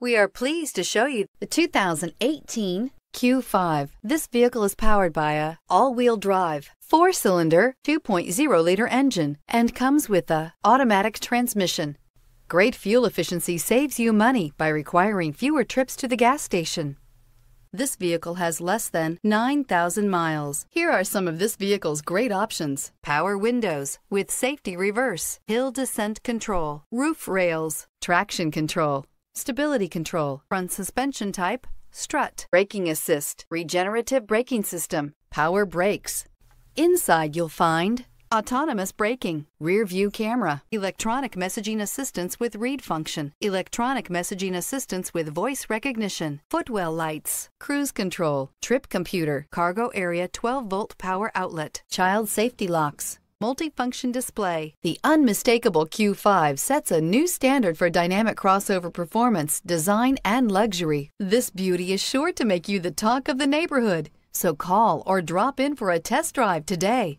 We are pleased to show you the 2018 Q5. This vehicle is powered by an all-wheel drive, 4-cylinder, 2.0-liter engine, and comes with an automatic transmission. Great fuel efficiency saves you money by requiring fewer trips to the gas station. This vehicle has less than 9,000 miles. Here are some of this vehicle's great options: power windows with safety reverse, hill descent control, roof rails, traction control, stability control, front suspension type, strut, braking assist, regenerative braking system, power brakes. Inside you'll find autonomous braking, rear view camera, electronic messaging assistance with read function, electronic messaging assistance with voice recognition, footwell lights, cruise control, trip computer, cargo area 12-volt power outlet, child safety locks, multifunction display. The unmistakable Q5 sets a new standard for dynamic crossover performance, design, and luxury. This beauty is sure to make you the talk of the neighborhood, so call or drop in for a test drive today.